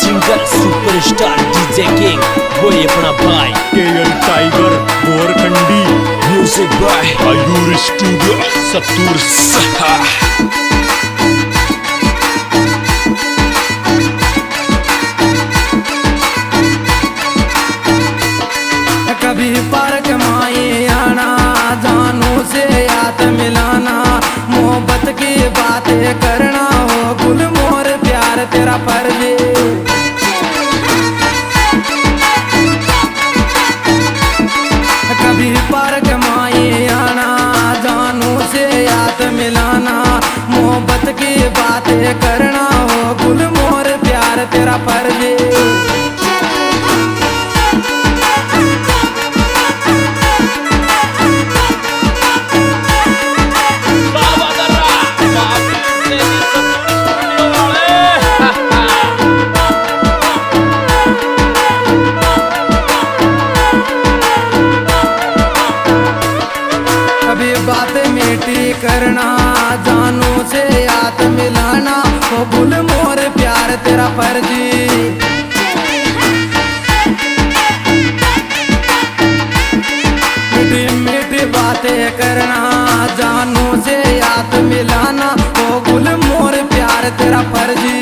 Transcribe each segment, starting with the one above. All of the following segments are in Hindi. सिंगर सुपरस्टार डीजे किंग वो ये अपना भाई KL टाइगर गोरखंडी म्यूजिक बाय आयूर स्टूडियो सतूर सहा। करना जानों से याद मिलाना वो गुल मोर प्यार तेरा फर्जी। मीठी मीठी बातें करना जानों से याद मिलाना वो गुल मोर प्यार तेरा फर्जी।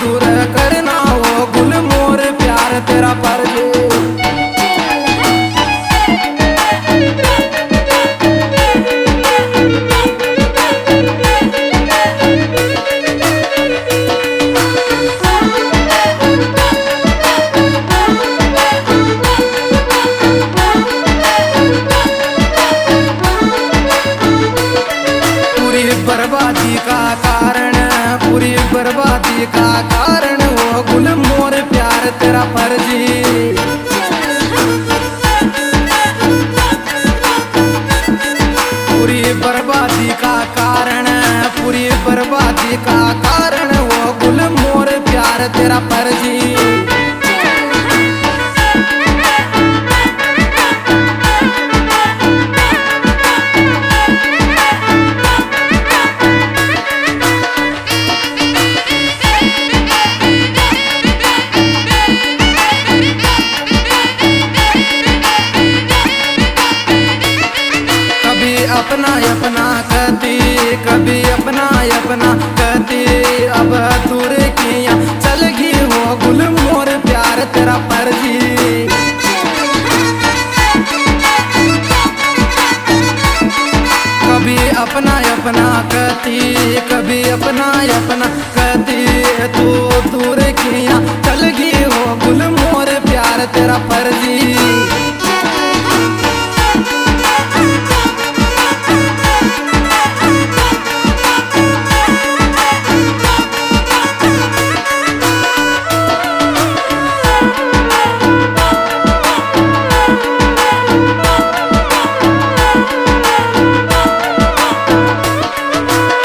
दूर करना हो गुल मोर प्यार तेरा फर्ज। पूरी बर्बादी का कारण, पूरी बर्बादी का कारण हो गुल मोर प्यार तेरा फर्जी। पूरी बर्बादी का कारण, पूरी बर्बादी का कारण हो गुल मोर प्यार तेरा फर्जी। अपना अपना कहती कभी अपना अपना कहती अब दूर किया चल गई हो गुल मोर प्यार तेरा फर्जी। कभी अपना अपना कहती कभी अपना अपना कहती तू दूर किया चल गई हो गुल मोर प्यार तेरा फर्जी।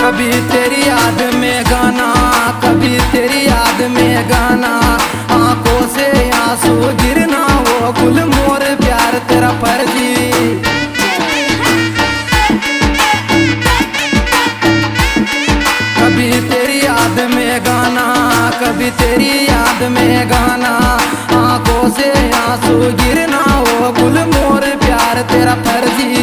कभी तेरी याद में गाना, कभी तेरी याद में गाना आंखों से आंसू गिरना हो गुल मोर प्यार तेरा फर्जी। कभी तेरी याद में गाना, कभी तेरी याद में गाना आंखों से आंसू गिरना हो गुल मोर प्यार तेरा फर्जी।